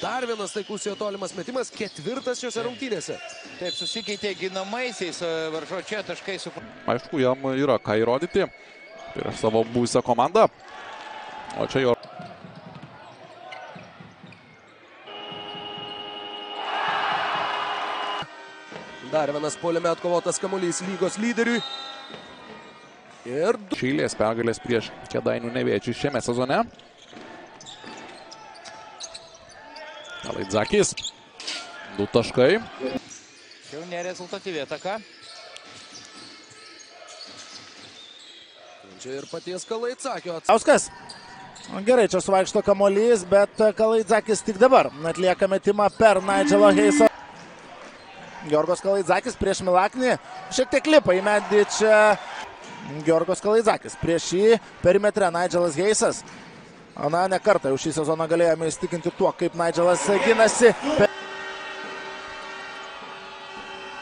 Dar vienas taikus jo tolimas metimas, ketvirtas šiose rungtynėse. Taip, susikeitė ginamaisiais varžovų taškai. Aišku, jam yra ką įrodyti prieš savo buvusią komandą. O čia jo. Dar vienas puolime atkovotas kamuolys lygos lyderiui. Ir šeilės pergalės prieš Kėdainių Nevėžį šiame sezone. Kalaitzakis. 2 taškai. Jau nerezultatyvi ataka. Čia ir paties Kalaitzakio atsakos. Gerai, čia suvaikšto kamuolys, bet Kalaitzakis tik dabar atlieka metimą per Nigelo Heiso. Georgios Kalaitzakis prieš Milaknį. Šiek tiek lipa į medį čia. Georgios Kalaitzakis prieš jį perimetre Nigelas Heisas. Na, ne kartą jau šį sezoną galėjome įstikinti tuo, kaip Nigelas ginasi.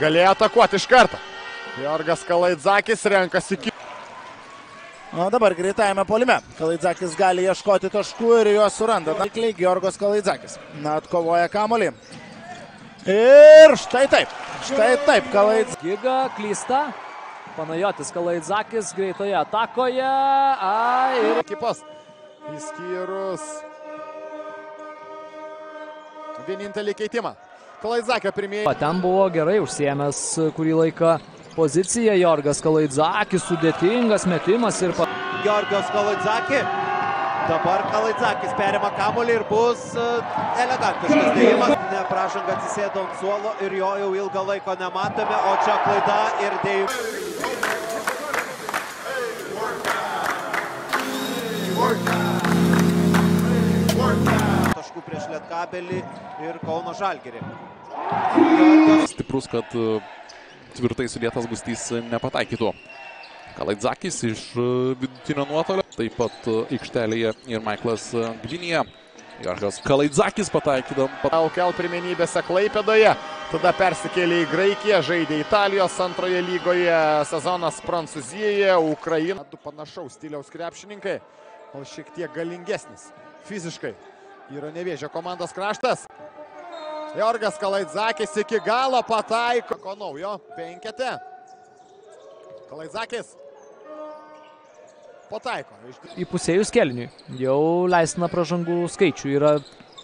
Galėjo atakuoti iš karto. Georgios Kalaitzakis renkasi iki. O dabar greitajame puolime. Kalaitzakis gali ieškoti taškų ir juos suranda. Taikliai Georgios Kalaitzakis. Na, atkovoja kamuolį. Ir štai taip. Štai taip. Giga klysta. Panajotis Kalaitzakis greitoje atakoje. Ir ekipos. Įskyrus vienintelį keitimą. Kalaitzakio pirmieji. Ten buvo gerai užsiėmęs kurį laiką poziciją. Georgios Kalaitzakis, sudėtingas metimas ir... Georgios Kalaitzakis. Dabar Kalaitzakis perima kamuolį ir bus elegantiškas dėjimas. Pražanga atsisėdo ant suolo ir jo jau ilgą laiko nematome, o čia klaida ir dėjimas. Taškų prieš Lietkabelį ir Kauno Žalgirį. Stiprus, kad tvirtai sudėtas gustys nepataikytų. Kalaitzakis iš vidutinio nuotolio. Taip pat aikštelėje ir Maiklas Gdinija. Georgios Kalaitzakis LKL pirmenybėse Klaipėdoje, tada persikėlė į Graikiją, žaidė Italijos antroje lygoje, sezonas Prancūzijoje, Ukraina. Du panašaus stiliaus krepšininkai, o šiek tiek galingesnis fiziškai yra Nevėžio komandos kraštas. Georgios Kalaitzakis iki galo pataiko. Ko naujo penkete. Kalaitzakis. Pataiko. Įpusėjus kelniui. Jau leistina pražangų skaičių yra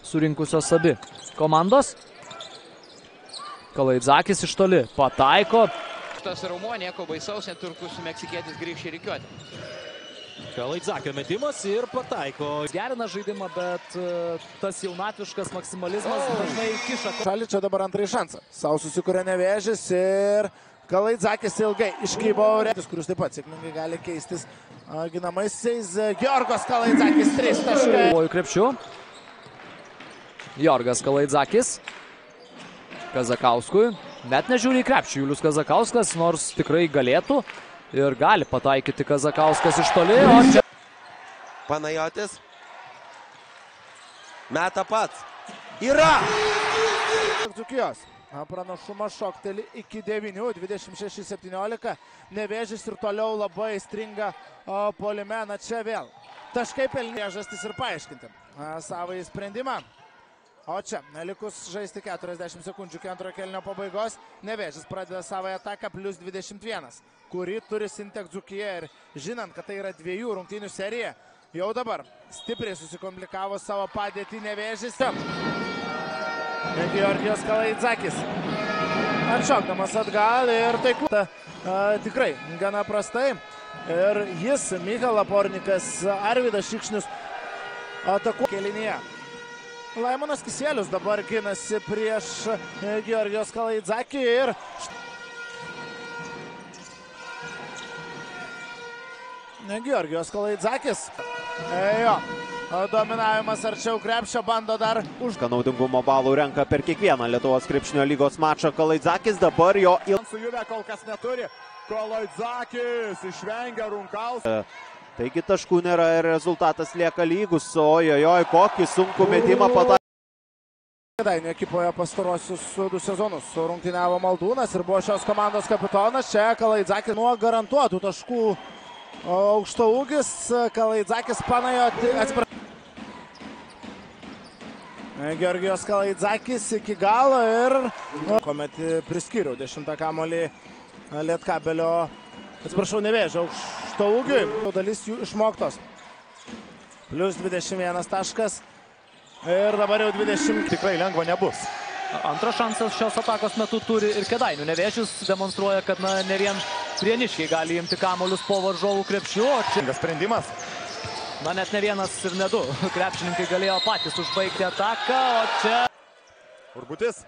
surinkusios abi komandos. Kalaitzakis iš toli. Pataiko. Tas raumuo, nieko baisaus, neturkus meksikietis grįžti rikiuoti. Kalaitzakio metimas ir pataiko. Gerina žaidimą, bet tas jaunatviškas maksimalizmas dažnai kiša. Šalį čia dabar antrąjį šansą. Sau susikuria Nevėžis ir Kalaitzakis ilgai iškybo. Kuris taip pat sėkmingai gali keistis ginamaisiais. Georgios Kalaitzakis 3 taškai. Kovoju krepšiu. Georgios Kalaitzakis. Kazakauskui. Net nežiūri į krepšį Julius Kazakauskas, nors tikrai galėtų. Ir gali pataikyti Kazakauskas iš toli. O čia... Panajotis. Meta pats. Yra! Dzūkijos. Pranašumas šokteli iki 9, 26-17. Nevėžis ir toliau labai stringa puolime. Na čia vėl. Taškai pelni priežastis ir paaiškinti savąjį sprendimą. O čia, likus žaisti 40 sekundžių iki antrojo kėlinio pabaigos, Nevėžis pradeda savąją ataką plus 21, kuri turi Sintek Dzūkija. Ir žinant, kad tai yra 2 rungtynių serija, jau dabar stipriai susikomplikavo savo padėtį Nevėžis. Georgios Kalaitzakis atšokdamas atgal ir taikluota tikrai gana prastai. Ir jis, Michailas Lapornikas, Arvydas Šikšnius atakuoja kėlinyje. Laimanos Kisėlius dabar ginasi prieš Georgios Kalaitzakį ir... Georgios Kalaitzakis. Jo. Dominavimas arčiau krepšio, bando dar už... Naudingumo balų renka per kiekvieną Lietuvos krepšinio lygos mačą. Kalaitzakis dabar jo... Su Juve kol kas neturi. Kalaitzakis išvengia runkaus. Taigi taškų nėra ir rezultatas lieka lygus. Ojojoj, kokį sunkų metimą pataikė. Kėdainių ekipoje pastarosius 2 sezonus rungtyniavo Maldūnas ir buvo šios komandos kapitonas. Čia Kalaitzakis nuo garantuotų taškų aukštaūgis. Kalaitzakis panajo... Georgios Kalaitzakis iki galo ir kuomet priskiriau 10 kamolį Lietkabelio, atsiprašau, Nevėžio aukšto ūgiui. Dalis jų išmoktos. Plius 21 taškas ir dabar jau 20. Tikrai lengva nebus. Antras šansas šios atakos metu turi ir Kėdainių Nevėžis, demonstruoja, kad ne vien prieniškiai gali imti kamolius po varžovų krepšių. Sprendimas. Net ne vienas ir ne du krepšininkai galėjo patys užbaigti ataką, o čia... Urbutis.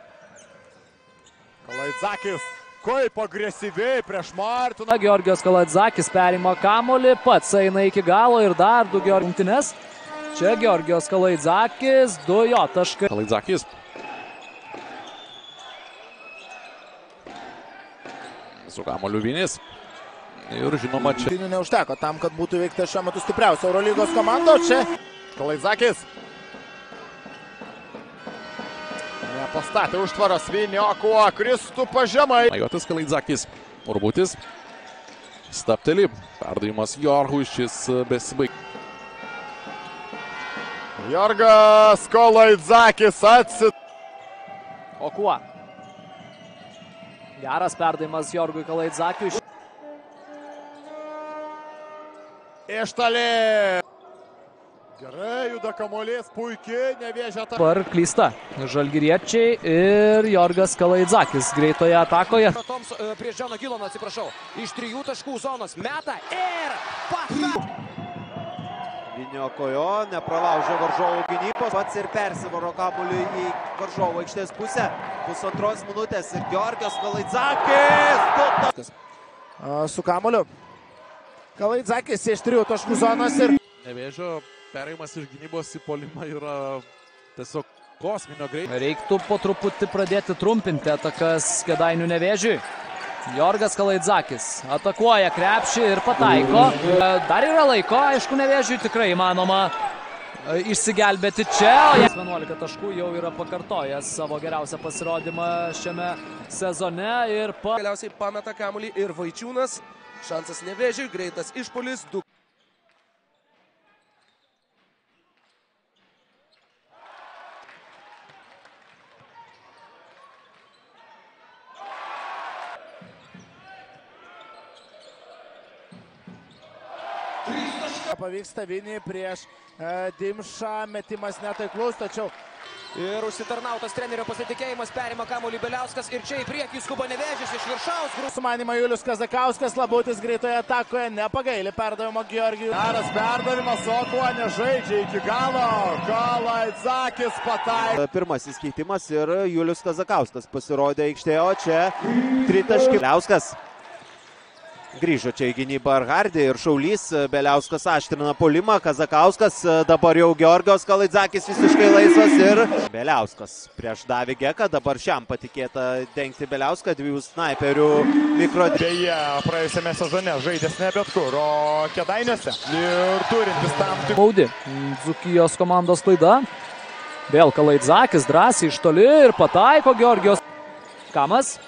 Kalaitzakis. Kaip agresyviai prieš Martiną. Georgios Kalaitzakis perima kamolį, pats eina iki galo ir dar du rungtynes. Čia Georgios Kalaitzakis, du jo taškai. Kalaitzakis. Su kamoliu Vinys. Ir žinoma, čia... Neužteko tam, kad būtų įveikta šiuo metu stipriausia Eurolygos komanda, čia... Kalaitzakis. Nepastatė užtvaros Viniokuo, Kristupo žemai. Majotis Kalaitzakis, Urbutis. Stapteli, perdavimas Jorgui, šis besibaig. Jorgas Kalaitzakis atsit... Okuo. Geras perdavimas Jorgui Kalaitzakiui. Iš toli. Gerai juda kamuolys, puikiai Nevėžio ataka. Par klysta žalgiriečiai ir Georgios Kalaitzakis greitoje atakoje. Prieš Džoną Giloną, atsiprašau, iš 3 taškų zonos meta ir pata. Viniokojo, nepralaužė varžovų gynybos, pats ir persivaro kamuolį į varžovų aikštės pusę. Pusantros minutės ir Georgios Kalaitzakis. Su kamuoliu. Kalaitzakis iš 3 taškų zonos ir... Nevėžio perėjimas iš gynybos į polimą yra tiesiog kosminio greitį. Reiktų po truputį pradėti trumpinti atakas Kėdainių Nevėžiui. Georgas Kalaitzakis atakuoja krepšį ir pataiko. Dar yra laiko, aišku, Nevėžiui tikrai įmanoma išsigelbėti čia. 11 taškų jau yra pakartojęs savo geriausią pasirodymą šiame sezone ir... Galiausiai pameta kamuolį ir Vaičiūnas. Šansas Nevėžiui, greitas išpuolis, 2. Pavyksta Vinį prieš Dimšą, metimas netaiklus, tačiau... Ir užsitarnautas trenerio pasitikėjimas, perima kamuolį Beliauskas ir čia į priekį skuba Nevėžis iš viršaus. Sumanimą Julius Kazakauskas, Labutis greitoje atakoje, nepagaili perdavimo Georgijų. Geras perdavimas, Okuo nežaidžia iki galo, Kalaitzakis pataiko. Pirmasis keitimas ir Julius Kazakauskas pasirodė aikštėje, o čia tritaškis. Beliauskas grįžo čia į gynybą Arhardį ir Šaulys. Beliauskas aštrina puolimą, Kazakauskas, dabar jau Georgios Kalaitzakis visiškai laisvas ir... Beliauskas prieš Davį Geką, dabar šiam patikėta dengti Beliauską, 2 snaiperių mikro... Beje, praėjusiame sezone žaidės ne bet kur, o Kėdainiuose. Ir turintis tam tik... Baudi, Dzūkijos komandos klaida. Vėl Kalaitzakis drąsiai iš toli ir pataiko Georgios. Kamas.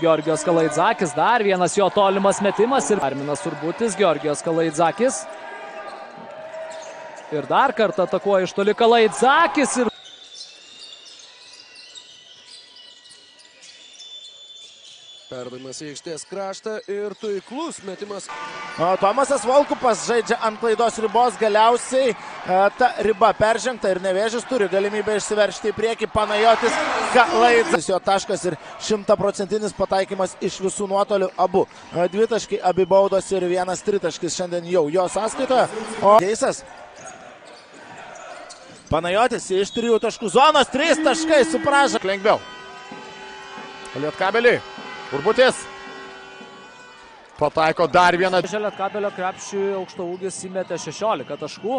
Georgios Kalaitzakis, dar vienas jo tolimas metimas ir Arminas Urbutis, Georgios Kalaitzakis. Ir dar kartą atakuoja iš toli Kalaitzakis ir... Perdavimas į aikštės kraštą ir taiklus metimas. Tomasas Volkupas žaidžia ant klaidos ribos, galiausiai ta riba peržengta ir Nevėžis turi galimybę išsiveršti į priekį. Panajotis Kalaitzakis, jo taškas ir 100% pataikymas iš visų nuotolių abu. 2 taškai, abi baudos ir 1 tritaškis šiandien jau jo sąskaitoje. Heisas. Panajotis iš 3 taškų zonos, 3 taškai supraža. Lengviau. Lietkabeliui. Urbutis pataiko dar vieną. Lietkabelio krepšiui aukštaūgis įmetė 16 taškų.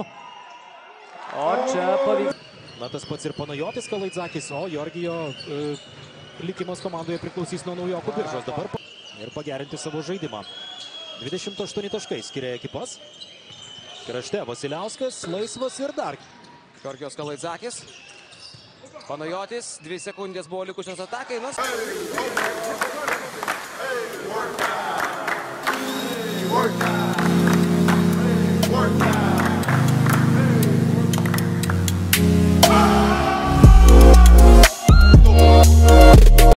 O čia pavyks. Na, tas pats ir Panajotis Kalaitzakis, o Georgijo likimas komandoje priklausys nuo naujokų biržos dabar. Ir pagerinti savo žaidimą. 28 taškai skiria ekipas. Krašte Vasiliauskas, laisvas ir dar. Georgios Kalaitzakis. Panajotis, 2 sekundės buvo likusios atakai. Work